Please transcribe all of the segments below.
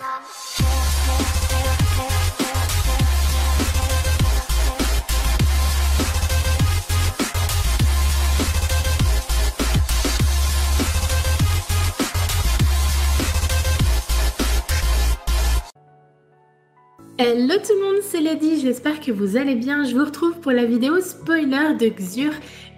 Hello tout le monde, c'est Lady, j'espère que vous allez bien. Je vous retrouve pour la vidéo spoiler de Xur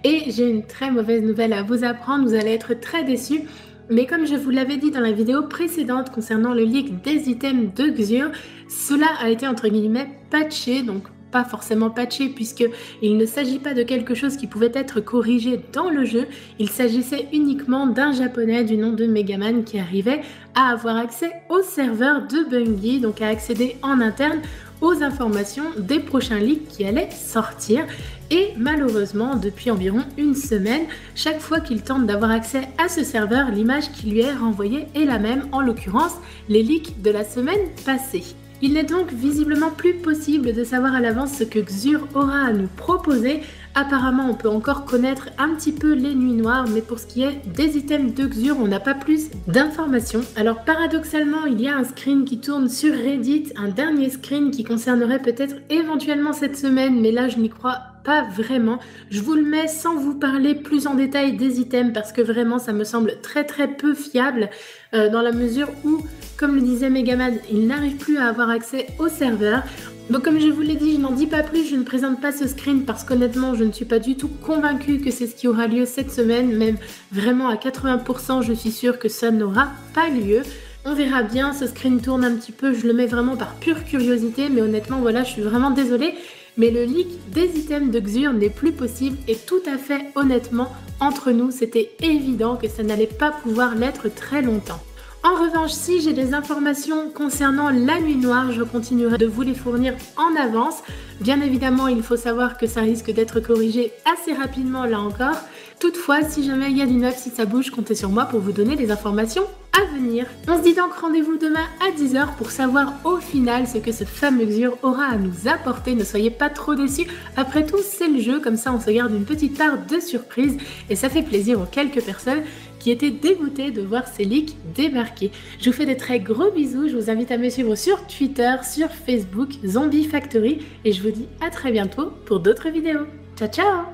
et j'ai une très mauvaise nouvelle à vous apprendre, vous allez être très déçus. Mais comme je vous l'avais dit dans la vidéo précédente concernant le leak des items de Xur, cela a été entre guillemets patché, donc pas forcément patché puisqu'il ne s'agit pas de quelque chose qui pouvait être corrigé dans le jeu, il s'agissait uniquement d'un japonais du nom de Megaman qui arrivait à avoir accès au serveur de Bungie, donc à accéder en interne aux informations des prochains leaks qui allaient sortir. Et malheureusement, depuis environ une semaine, chaque fois qu'il tente d'avoir accès à ce serveur, l'image qui lui est renvoyée est la même, en l'occurrence les leaks de la semaine passée. Il n'est donc visiblement plus possible de savoir à l'avance ce que Xur aura à nous proposer. Apparemment, on peut encore connaître un petit peu les nuits noires, mais pour ce qui est des items de Xur, on n'a pas plus d'informations. Alors paradoxalement, il y a un screen qui tourne sur Reddit, un dernier screen qui concernerait peut-être éventuellement cette semaine, mais là je n'y crois pas vraiment. Je vous le mets sans vous parler plus en détail des items parce que vraiment ça me semble très peu fiable dans la mesure où, comme le disait Megaman, il n'arrive plus à avoir accès au serveur. Donc comme je vous l'ai dit, je n'en dis pas plus, je ne présente pas ce screen parce qu'honnêtement je ne suis pas du tout convaincue que c'est ce qui aura lieu cette semaine, même vraiment à 80% je suis sûre que ça n'aura pas lieu. On verra bien, ce screen tourne un petit peu, je le mets vraiment par pure curiosité, mais honnêtement voilà, je suis vraiment désolée. Mais le leak des items de Xur n'est plus possible et tout à fait honnêtement, entre nous, c'était évident que ça n'allait pas pouvoir l'être très longtemps. En revanche, si j'ai des informations concernant la nuit noire, je continuerai de vous les fournir en avance. Bien évidemment, il faut savoir que ça risque d'être corrigé assez rapidement là encore. Toutefois, si jamais il y a du neuf, si ça bouge, comptez sur moi pour vous donner les informations à venir. On se dit donc rendez-vous demain à 10 h pour savoir au final ce que ce fameux Xur aura à nous apporter. Ne soyez pas trop déçus, après tout c'est le jeu, comme ça on se garde une petite part de surprise et ça fait plaisir aux quelques personnes qui étaient dégoûtées de voir ces leaks débarquer. Je vous fais de très gros bisous, je vous invite à me suivre sur Twitter, sur Facebook, Zombie Factory, et je vous dis à très bientôt pour d'autres vidéos. Ciao ciao!